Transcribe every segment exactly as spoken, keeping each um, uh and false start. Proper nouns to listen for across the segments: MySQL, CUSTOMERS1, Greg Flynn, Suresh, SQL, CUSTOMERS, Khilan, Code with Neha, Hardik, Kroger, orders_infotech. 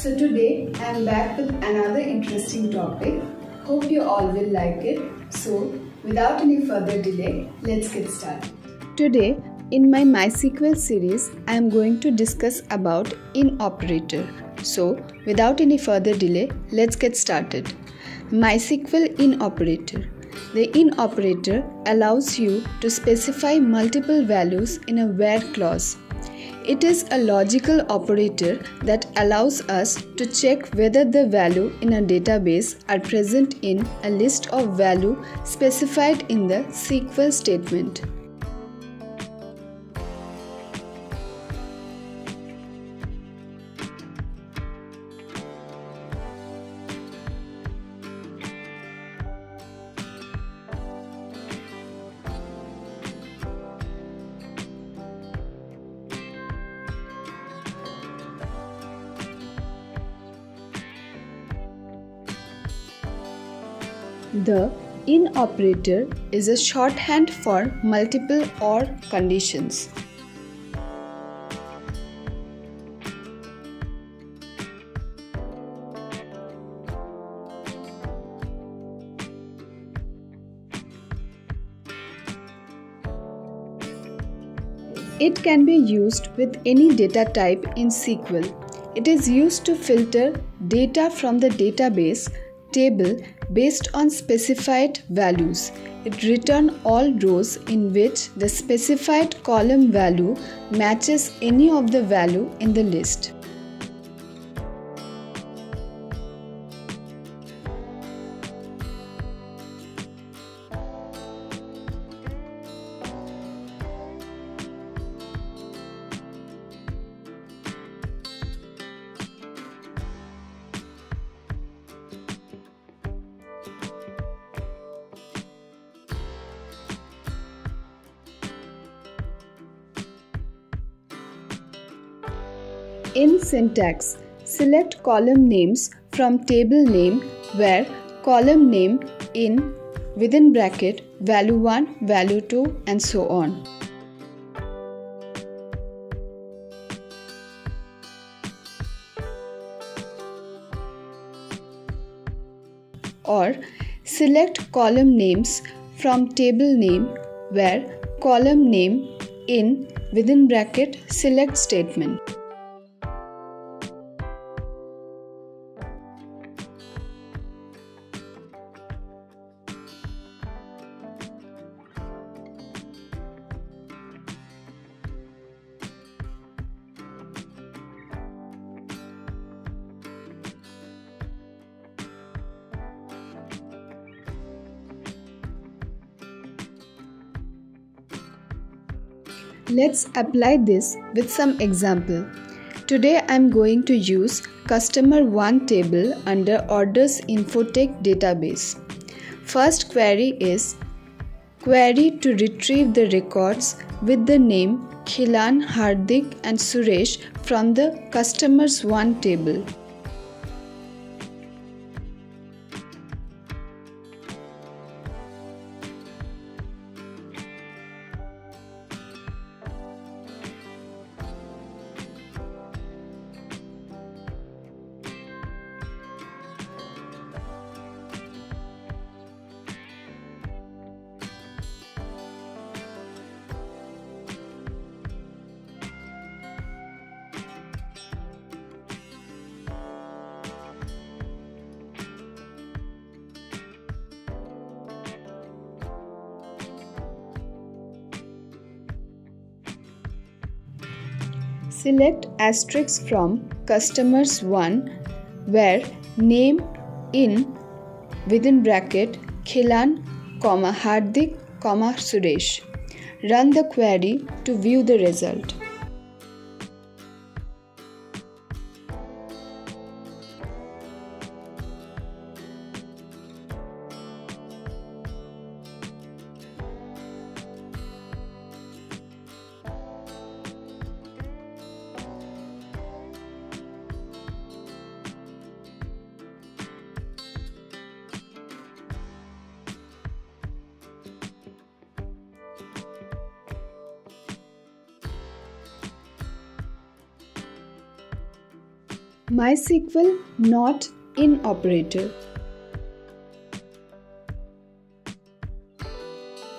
So today I am back with another interesting topic. Hope you all will like it. So without any further delay, let's get started. Today in my MySQL series, I am going to discuss about in operator. So without any further delay, let's get started. MySQL in operator. The in operator allows you to specify multiple values in a where clause. It is a logical operator that allows us to check whether the value in a database are present in a list of value specified in the S Q L statement. The in operator is a shorthand for multiple or conditions. It can be used with any data type in S Q L. It is used to filter data from the database table based on specified values. It returns all rows in which the specified column value matches any of the value in the list. In syntax, select column names from table name where column name in within bracket value one, value two and so on. Or select column names from table name where column name in within bracket select statement. Let's apply this with some example. Today I am going to use customer one table under orders infotech database. First query is query to retrieve the records with the name Khilan, Hardik and Suresh from the customers one table. Select asterisk from customers one where name in within bracket Khilan, Hardik, Suresh. Run the query to view the result. MySQL not in operator.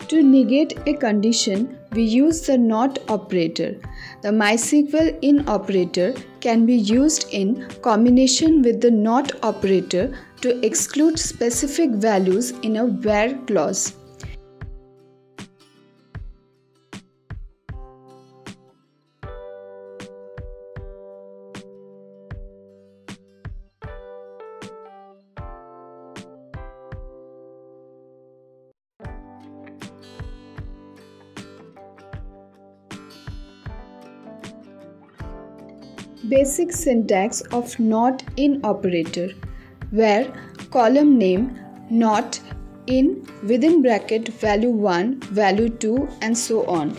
To negate a condition, we use the not operator. The MySQL in operator can be used in combination with the not operator to exclude specific values in a where clause. Basic syntax of not in operator: where column name not in within bracket value one, value two, and so on.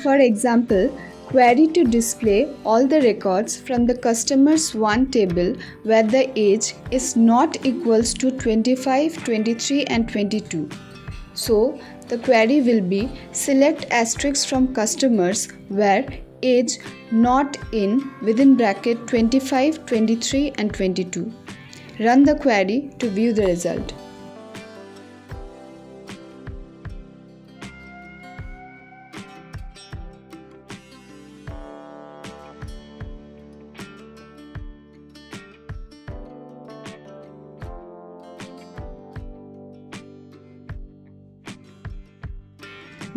For example, query to display all the records from the customers one table where the age is not equals to twenty-five, twenty-three and twenty-two. So, the query will be select asterisk from customers where age not in within bracket twenty-five, twenty-three and twenty-two. Run the query to view the result.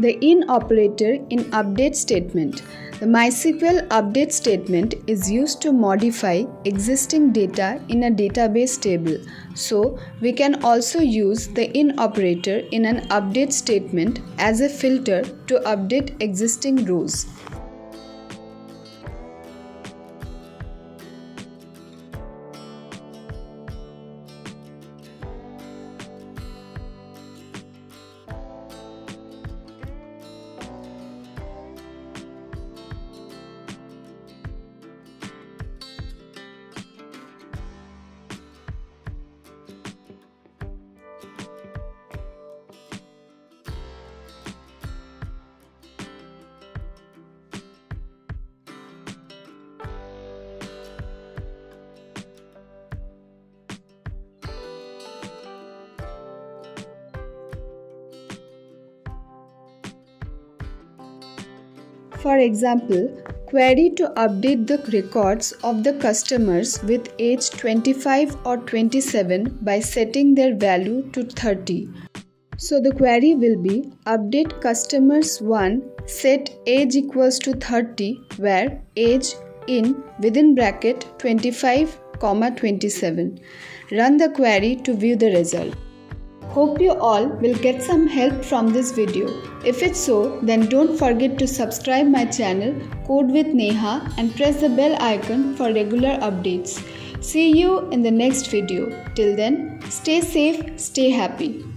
The in operator in update statement. The MySQL update statement is used to modify existing data in a database table. So, we can also use the in operator in an update statement as a filter to update existing rows. For example, query to update the records of the customers with age twenty-five or twenty-seven by setting their value to thirty. So the query will be update customers one set age equals to thirty where age in within bracket twenty-five, twenty-seven. Run the query to view the result. Hope you all will get some help from this video. If it's so, then don't forget to subscribe my channel Code with Neha and press the bell icon for regular updates. See you in the next video. Till then, stay safe, stay happy.